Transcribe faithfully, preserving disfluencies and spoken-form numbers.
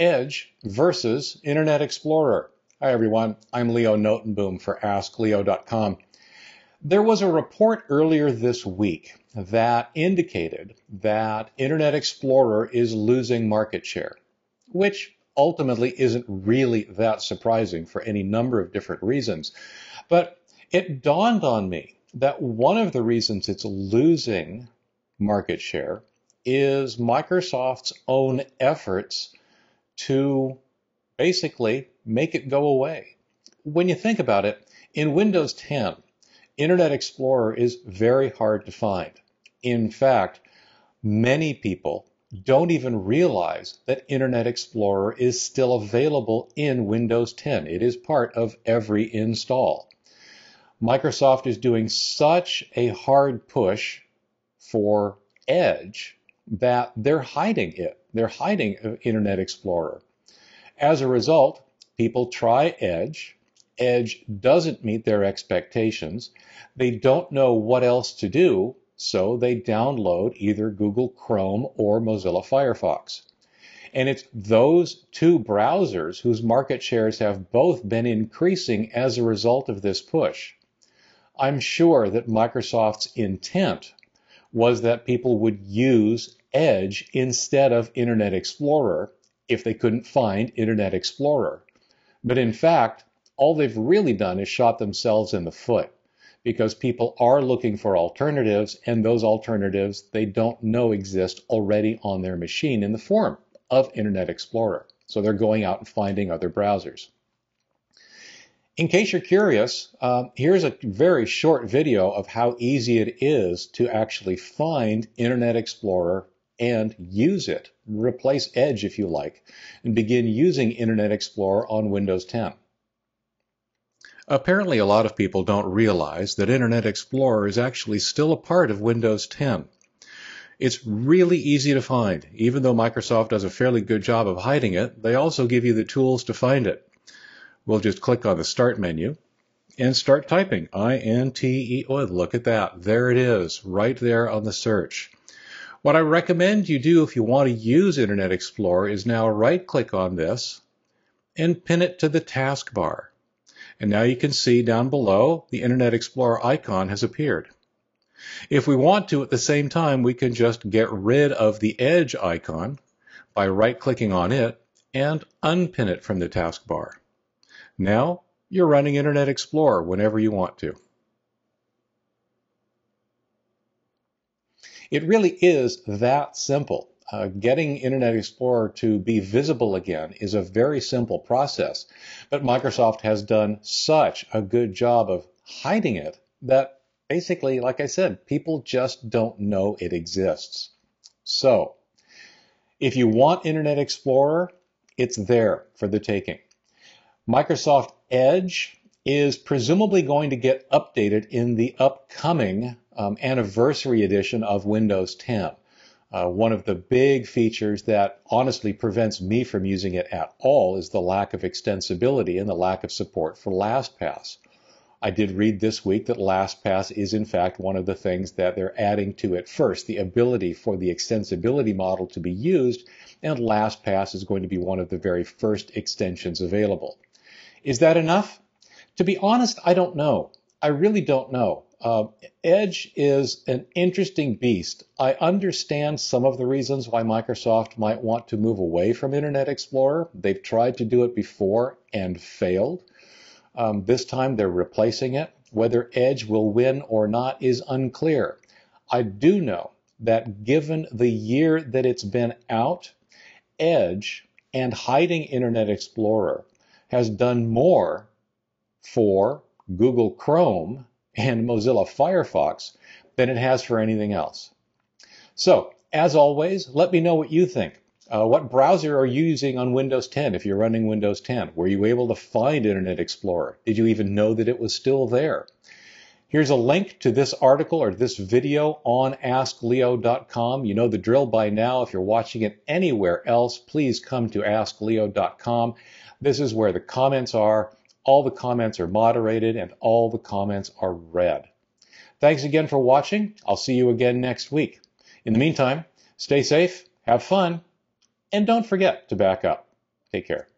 Edge versus Internet Explorer. Hi everyone, I'm Leo Notenboom for Ask Leo dot com. There was a report earlier this week that indicated that Internet Explorer is losing market share, which ultimately isn't really that surprising for any number of different reasons. But it dawned on me that one of the reasons it's losing market share is Microsoft's own efforts to basically make it go away. When you think about it, in Windows ten, Internet Explorer is very hard to find. In fact, many people don't even realize that Internet Explorer is still available in Windows ten. It is part of every install. Microsoft is doing such a hard push for Edge that they're hiding it. They're hiding Internet Explorer. As a result, people try Edge. Edge doesn't meet their expectations. They don't know what else to do, so they download either Google Chrome or Mozilla Firefox. And it's those two browsers whose market shares have both been increasing as a result of this push. I'm sure that Microsoft's intent was that people would use Edge instead of Internet Explorer if they couldn't find Internet Explorer. But in fact, all they've really done is shot themselves in the foot, because people are looking for alternatives, and those alternatives they don't know exist already on their machine in the form of Internet Explorer. So they're going out and finding other browsers. In case you're curious, uh, here's a very short video of how easy it is to actually find Internet Explorer and use it. Replace Edge if you like, and begin using Internet Explorer on Windows ten. Apparently, a lot of people don't realize that Internet Explorer is actually still a part of Windows ten. It's really easy to find. Even though Microsoft does a fairly good job of hiding it, they also give you the tools to find it. We'll just click on the Start menu and start typing I N T E. Oh, look at that. There it is, right there on the search. What I recommend you do if you want to use Internet Explorer is now right-click on this and pin it to the taskbar. And now you can see down below the Internet Explorer icon has appeared. If we want to at the same time, we can just get rid of the Edge icon by right-clicking on it and unpin it from the taskbar. Now you're running Internet Explorer whenever you want to. It really is that simple. Uh, getting Internet Explorer to be visible again is a very simple process, but Microsoft has done such a good job of hiding it that basically, like I said, people just don't know it exists. So, if you want Internet Explorer, it's there for the taking. Microsoft Edge is presumably going to get updated in the upcoming um, anniversary edition of Windows ten. Uh, one of the big features that honestly prevents me from using it at all is the lack of extensibility and the lack of support for LastPass. I did read this week that LastPass is in fact one of the things that they're adding to it first, the ability for the extensibility model to be used, and LastPass is going to be one of the very first extensions available. Is that enough? To be honest, I don't know. I really don't know. Uh, Edge is an interesting beast. I understand some of the reasons why Microsoft might want to move away from Internet Explorer. They've tried to do it before and failed. Um, this time they're replacing it. Whether Edge will win or not is unclear. I do know that given the year that it's been out, Edge and hiding Internet Explorer has done more for Google Chrome and Mozilla Firefox than it has for anything else. So, as always, let me know what you think. Uh, what browser are you using on Windows ten if you're running Windows ten? Were you able to find Internet Explorer? Did you even know that it was still there? Here's a link to this article or this video on Ask Leo dot com. You know the drill by now. If you're watching it anywhere else, please come to Ask Leo dot com. This is where the comments are. All the comments are moderated and all the comments are read. Thanks again for watching. I'll see you again next week. In the meantime, stay safe, have fun, and don't forget to back up. Take care.